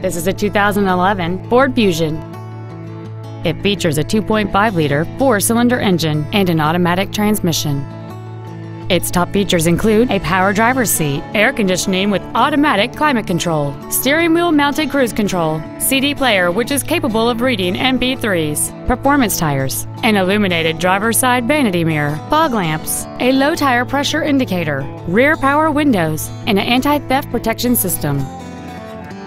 This is a 2011 Ford Fusion. It features a 2.5-liter four-cylinder engine and an automatic transmission. Its top features include a power driver's seat, air conditioning with automatic climate control, steering wheel mounted cruise control, CD player which is capable of reading MP3s, performance tires, an illuminated driver's side vanity mirror, fog lamps, a low tire pressure indicator, rear power windows, and an anti-theft protection system.